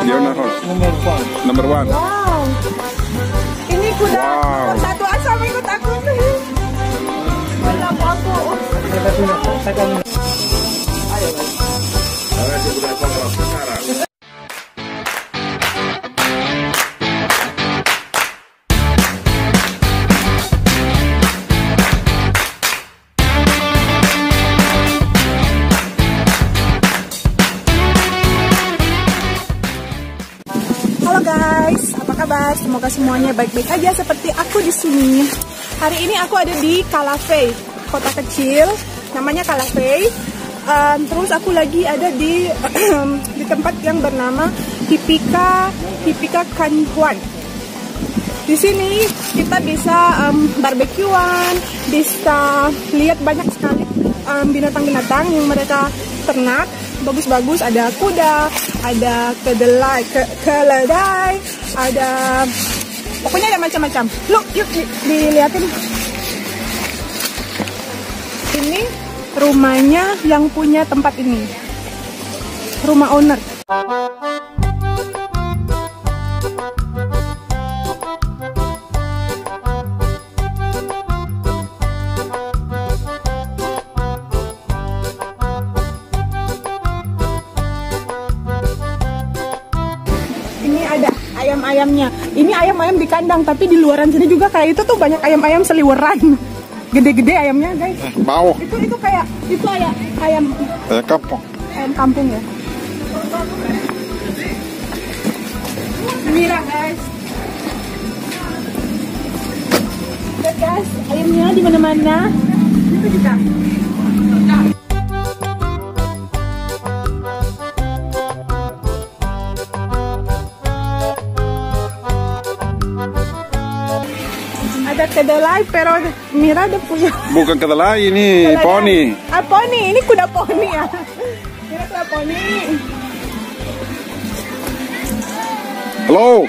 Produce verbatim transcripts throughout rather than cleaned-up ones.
Diona horse. Number one. Number one. Wow. Ini kuda wow. Satu asal ikut aku nih. Belum aku. Ayo. Sekarang. Semoga semuanya baik-baik aja seperti aku di sini. Hari ini aku ada di Calafell, kota kecil namanya Calafell. Um, terus aku lagi ada di di tempat yang bernama Tipika Tipika Kanjwan. Di sini kita bisa um, barbekyuan, bisa lihat banyak sekali binatang-binatang um, yang mereka ternak. Bagus-bagus, ada kuda, ada kedelai, ke, keledai, ada pokoknya ada macam-macam. Look, yuk di, dilihatin. Ini rumahnya yang punya tempat ini. Rumah owner. Ayamnya. Ini ayam-ayam di kandang, tapi di luaran sini juga kayak itu tuh banyak ayam-ayam seliweran. Gede-gede ayamnya, guys. Bau. Itu itu kayak itu kayak ayam ayam kampung. Ayam kampung ya. Mira, guys. Lihat, guys, ayamnya di mana-mana. Itu juga. Ada kedelai, pero Mira udah punya. Bukan kedelai, ini kedelai poni. Ah, poni, ini kuda poni ya. Mira kuda poni. Halo.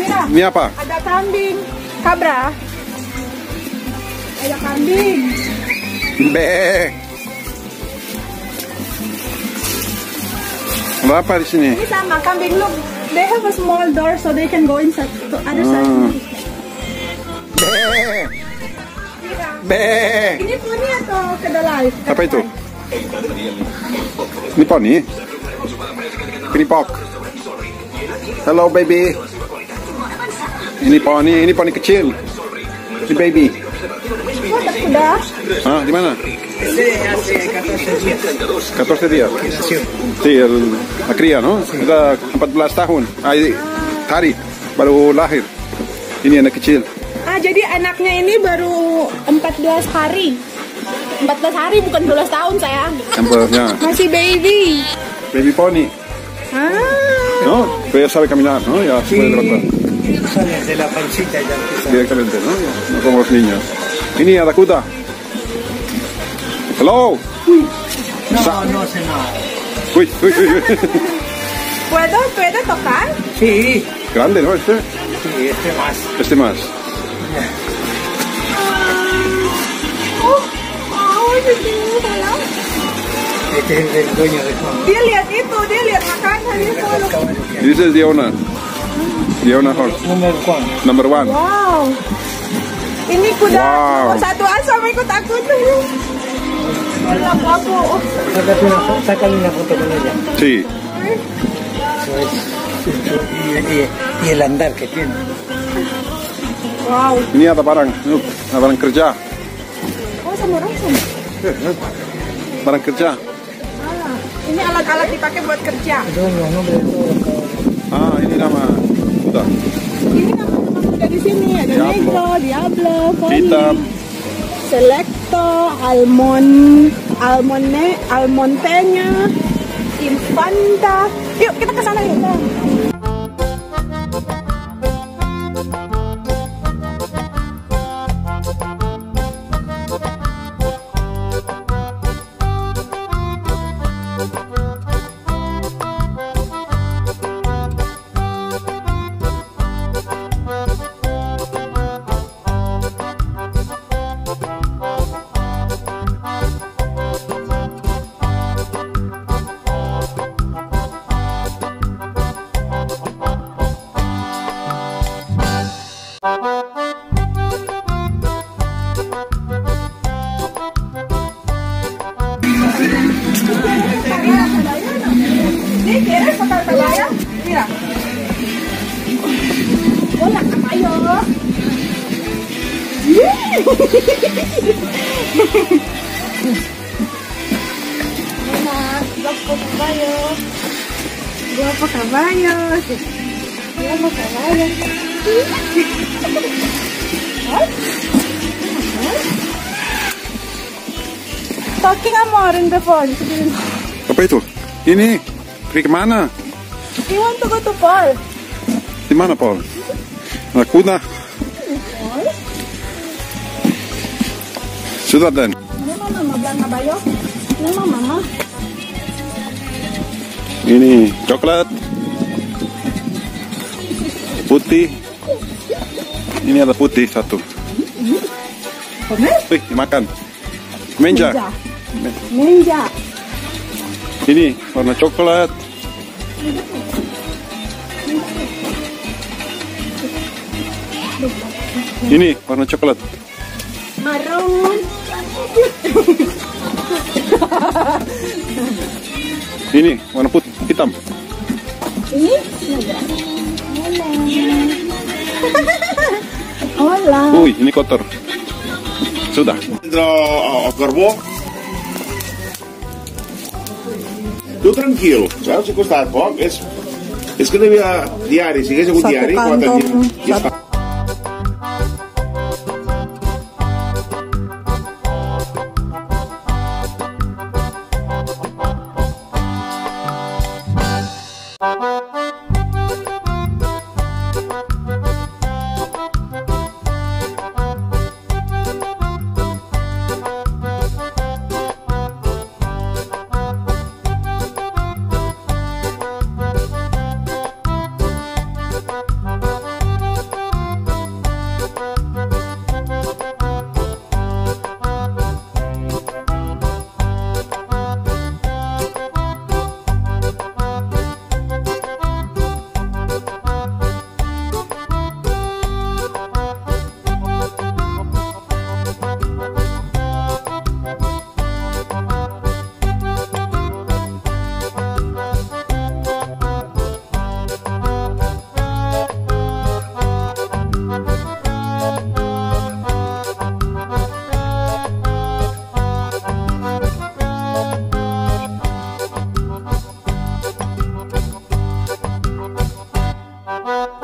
Mira. Ini apa? Ada kambing, kabra. Ada kambing. Be. Berapa di sini? Ini sama kambing, look. They have a small door so they can go inside to other hmm. side. Be. Ini poni atau kedelai? Apa itu? Ini poni? Kripok. Hello baby. Ini poni, ini poni kecil. Ini baby. Oh, ada kuda. Ah, di mana? empat belas dia. Si, la cría, no? Sudah empat belas tahun. Ah, hari baru lahir. Ini anak kecil. Ah, jadi anaknya ini baru empat belas hari. empat belas hari bukan dua belas tahun, sayang. Tempelnya. Masih baby. Baby pony. Ah. No, puede saber caminar, ¿no? Ya sí. Puede levantar. Sale de la pancita ya empieza. Directamente, ¿no? No como los niños. Niña, Dakota. Hello. Uy. No, Sa no sé nada. Uy, uy, uy. ¿Puedo, puedo tocar? Sí. Grande, ¿no? Este. Sí, este más. Este más. Oh, oh, este es el dueño de Juan. Dia lihat itu, dia lihat makanan dia solo. This is Diona. Diona horse. Number one. Number one. Wow. Ini kuda wow. Nomor satu asal ikut aku tuh. Belum aku. Saca una foto con ella. Sí. Y el andar que tiene. Wow. Ini ada barang, look, ada barang kerja. Oh, sama orang sama. Barang kerja. Ah, ini alat-alat dipakai buat kerja. Ah, ini nama kuda. Ini nama kuda di sini, ada Diablo. Negro, Diablo, hitam, Selecto, Almond, Almone, Almontenya, Infanta. Yuk, kita ke sana yuk. ¿Quieres tocar pelaya? Mira. Hola, caballo. Loco caballo. Guapo caballo. Guapo caballo. Talking amor in the phone. Apa itu? Ini, pergi kemana? You want to go to Paul. Di mana Paul? Lakuna. Sudah dan. Mama mama bilang kabayo. Mama mama. Ini coklat putih. Ini ada putih satu. Wih, dimakan. Menja. Menja. Ini warna coklat. Ini warna coklat. Marun. Ini warna putih hitam. Ini hola. Uy, ini kotor. Sudah. Entró a Corvo. Tú tranquilo, ¿sabes? Si costar poco, es, es que debía diario, si es un diario, cuatro días. Bye.